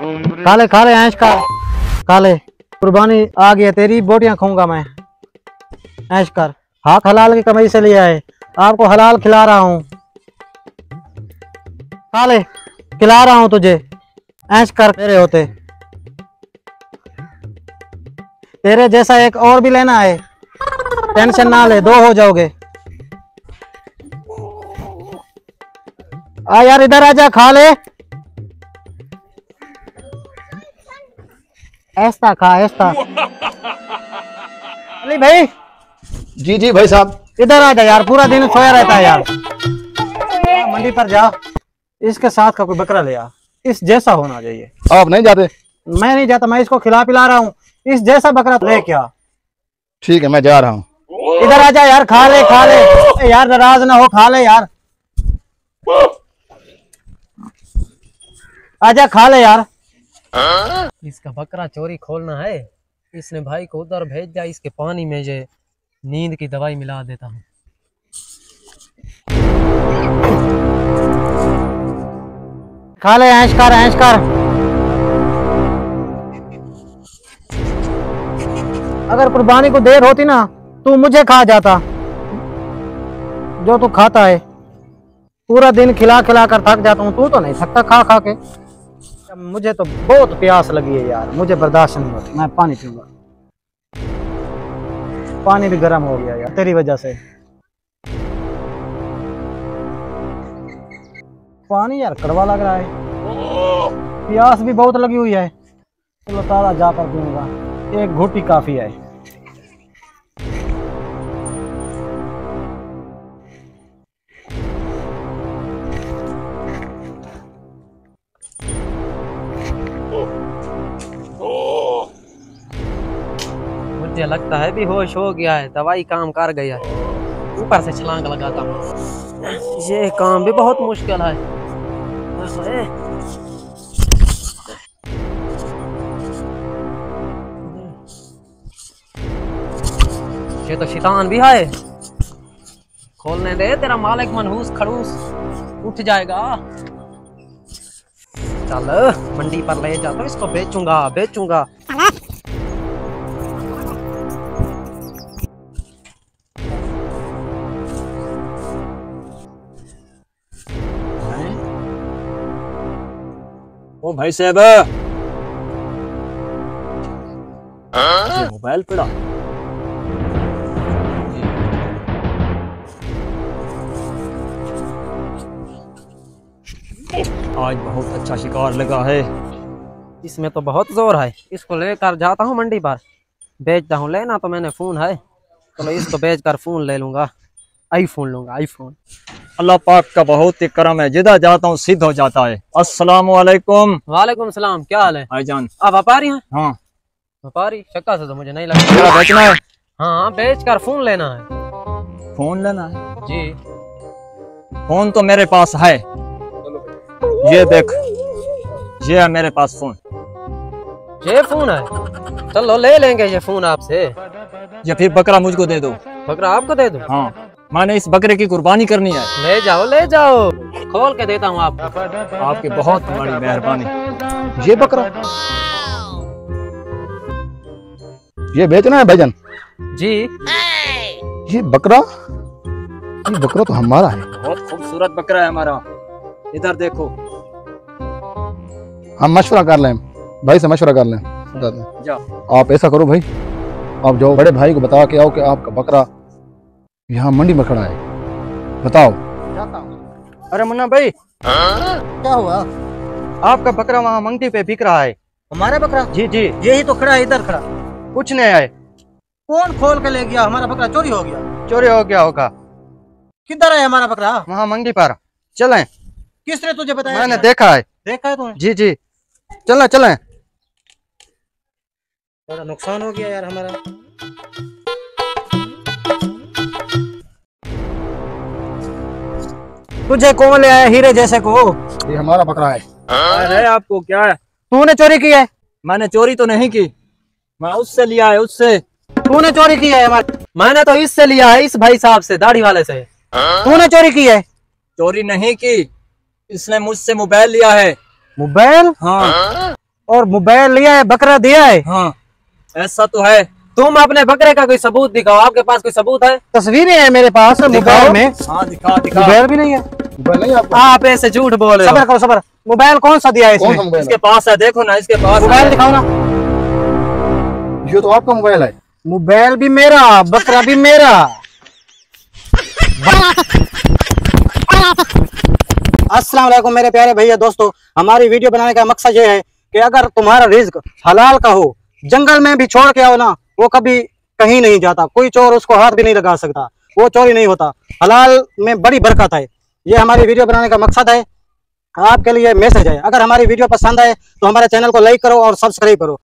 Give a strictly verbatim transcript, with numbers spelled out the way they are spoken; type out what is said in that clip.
काले काले ऐश का काले कुर्बानी आ गया, तेरी बोटियां खाऊंगा मैं। ऐश कर, हाक हलाल की कमाई से लिया है, आपको हलाल खिला रहा हूँ। काले खिला रहा हूँ तुझे, ऐश कर। तेरे होते तेरे जैसा एक और भी लेना है, टेंशन ना ले, दो हो जाओगे। आ यार इधर आजा, खा ले। ऐसा खा ऐसा। अली भाई। जी जी भाई साहब। इधर आ जा यार, पूरा दिन सोया रहता है यार। मंडी पर जा, इसके साथ का कोई बकरा ले आ, इस जैसा होना चाहिए। आप नहीं जाते? मैं नहीं जाता, मैं इसको खिला पिला रहा हूँ। इस जैसा बकरा ले क्या? ठीक है मैं जा रहा हूँ। इधर आ जा यार, खा ले खा ले यार, नाराज ना हो, खा ले यार। आजा खा ले यार। आ? इसका बकरा चोरी खोलना है, इसने भाई को उधर भेज दिया। इसके पानी में जे नींद की दवाई मिला देता हूँ। खा ले ऐश कर ऐश कर। अगर कुर्बानी को देर होती ना तू मुझे खा जाता, जो तू खाता है। पूरा दिन खिला खिला कर थक जाता हूँ, तू तो नहीं थकता खा खा के। मुझे तो बहुत प्यास लगी है यार, मुझे बर्दाश्त नहीं होती। मैं पानी पीऊंगा, पानी भी गर्म हो गया यार तेरी वजह से। पानी यार कड़वा लग रहा है, प्यास भी बहुत लगी हुई है। चलो ताला जाकर पीऊंगा, एक घूटी काफी है। लगता है भी होश हो गया है, दवाई काम कर गया है। ऊपर से छलांग लगाता हूँ, ये काम भी बहुत मुश्किल है। ये तो शैतान भी है, खोलने दे, तेरा मालिक मनहूस खड़ूस उठ जाएगा। चल मंडी पर ले जाता हूँ, इसको बेचूंगा बेचूंगा। ओ भाई साहब, मोबाइल पड़ा। आज बहुत अच्छा शिकार लगा है, इसमें तो बहुत जोर है। इसको लेकर जाता हूँ मंडी पर, बेचता हूँ। लेना तो मैंने फोन है, चलो तो इसको बेचकर फोन ले लूंगा, आईफोन लूंगा आईफोन। अल्लाह पाक का बहुत ही करम है, जिधर जाता हूँ सिद्ध हो जाता है। अस्सलाम वालेकुम। वालेकुम सलाम, क्या हाल है भाईजान? आप व्यापारी हैं? हाँ व्यापारी। शक्का से तो मुझे नहीं लगता। क्या बेचना है? हाँ बेच कर फोन लेना है। फोन लेना है? जी फोन तो मेरे पास है, ये देख, ये है मेरे पास फोन। ये फोन है? चलो ले लेंगे ये फोन आपसे। या फिर बकरा मुझको दे दो। बकरा आपको दे दो? हाँ, मैंने इस बकरे की कुर्बानी करनी है। ले जाओ ले जाओ, खोल के देता हूँ आपको। आपकी बहुत बड़ी मेहरबानी। ये बकरा ये बेचना है भाईजान? जी। ये बकरा ये बकरा तो हमारा है, बहुत खूबसूरत बकरा है हमारा। इधर देखो, हम मशवरा कर लें भाई से, मशवरा कर लें। आप ऐसा करो भाई, आप जाओ बड़े भाई को बता के आओ कि आपका बकरा यहाँ मंडी में खड़ा है। बताओ। जाता हूँ। अरे मुन्ना भाई। हाँ? क्या हुआ? आपका बकरा वहाँ मंडी पे बिक रहा है। हमारा बकरा? जी जी, यही तो खड़ा है, इधर खड़ा। कुछ नहीं आए। कौन खोल के ले गया? हमारा बकरा चोरी हो गया। चोरी हो गया होगा। किधर है हमारा बकरा? वहाँ मंडी पर। चलें। किसने तुझे बताया? मैंने देखा है। देखा है तुमने? जी जी, चलें चलें। बड़ा नुकसान हो गया यार हमारा। तुझे कौन ले आया हीरे जैसे को? ये हमारा बकरा है। अरे आपको क्या है? तूने चोरी की है? मैंने चोरी तो नहीं की, मैं उससे लिया है, उससे। तूने चोरी की है? मैंने तो इससे लिया है, इस भाई साहब से, दाढ़ी वाले से। तूने चोरी की है? चोरी नहीं की, इसने मुझसे मोबाइल लिया है। मोबाइल? हाँ। और मोबाइल लिया है, बकरा दिया है। हाँ, ऐसा तो है। तुम अपने बकरे का कोई सबूत दिखाओ, आपके पास कोई सबूत है? तस्वीरें हैं मेरे पास मोबाइल में। हाँ, दिखा, दिखा। मोबाइल भी नहीं है, नहीं आपको। आप ऐसे झूठ बोल रहे हो। सबर करो, सबर। मोबाइल कौन सा दिया है इसने? इसके पास है, देखो ना इसके पास। मोबाइल दिखाओ ना। ये तो आपका मोबाइल है। मोबाइल भी मेरा, बकरा भी मेरा। अस्सलाम वालेकुम मेरे प्यारे भैया दोस्तों, हमारी वीडियो बनाने का मकसद ये है कि अगर तुम्हारा रिज्क हलाल का हो, जंगल में भी छोड़ के आओ ना, वो कभी कहीं नहीं जाता, कोई चोर उसको हाथ भी नहीं लगा सकता, वो चोरी नहीं होता। हलाल में बड़ी बरकत है, ये हमारी वीडियो बनाने का मकसद है, आपके लिए मैसेज है। अगर हमारी वीडियो पसंद आए तो हमारे चैनल को लाइक करो और सब्सक्राइब करो।